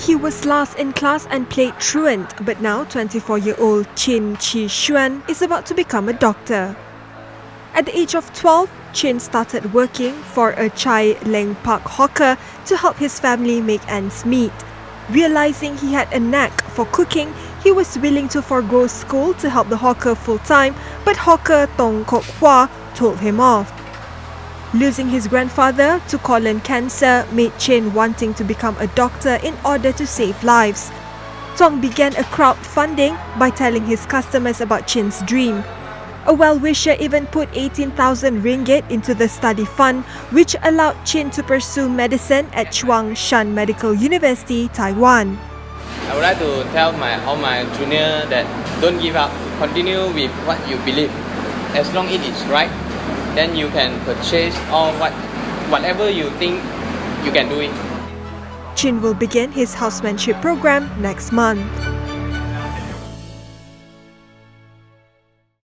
He was last in class and played truant, but now 24-year-old Chin Chi Sheuan is about to become a doctor. At the age of 12, Chin started working for a Chai Leng Park hawker to help his family make ends meet. Realizing he had a knack for cooking, he was willing to forgo school to help the hawker full-time, but hawker Tong Kok Hwa told him off. Losing his grandfather to colon cancer made Chin wanting to become a doctor in order to save lives. Tong began a crowdfunding by telling his customers about Chin's dream. A well-wisher even put 18,000 ringgit into the study fund, which allowed Chin to pursue medicine at Chuang Shan Medical University, Taiwan. I would like to tell all my juniors that don't give up, continue with what you believe. As long as it is right, then you can purchase or whatever you think you can do it. Chin will begin his housemanship program next month.